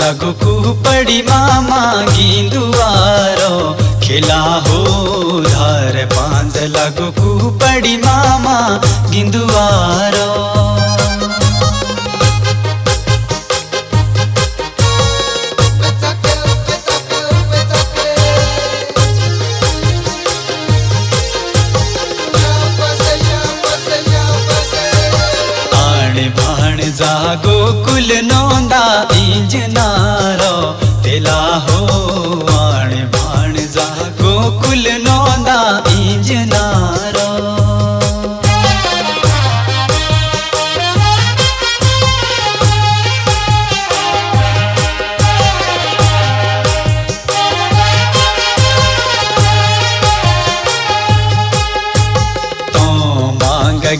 लागो कुपड़ी मामा गिंदुआरो खिला हो धार पांज लागो कुपड़ी मामा गिंदुआरो। जागो कुल नोंदा इंजनारो तेला हो आण भाण जागो कुल नोंदा इंजनारो।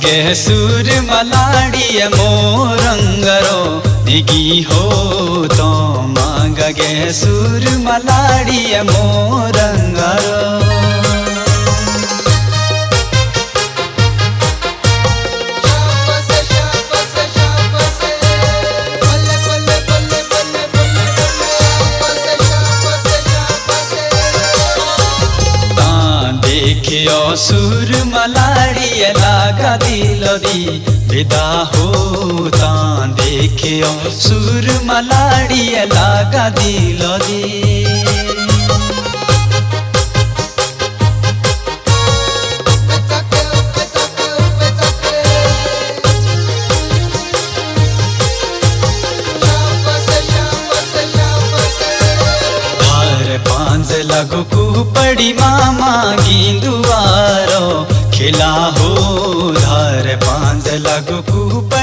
गे सूर मलाड़ी मोरंगरो दिगी हो तो मांग गे सूर मलाड़ी मोरंगरो। देखियो सुर मलाड़िया लागा दिलो दी विदा हो तां देखियो सुर मलाड़िया लागा दिलो दी। लागो कुपड़ी मामा गिंदुआरो खिला हो धार पांज लागो कुपड़ी।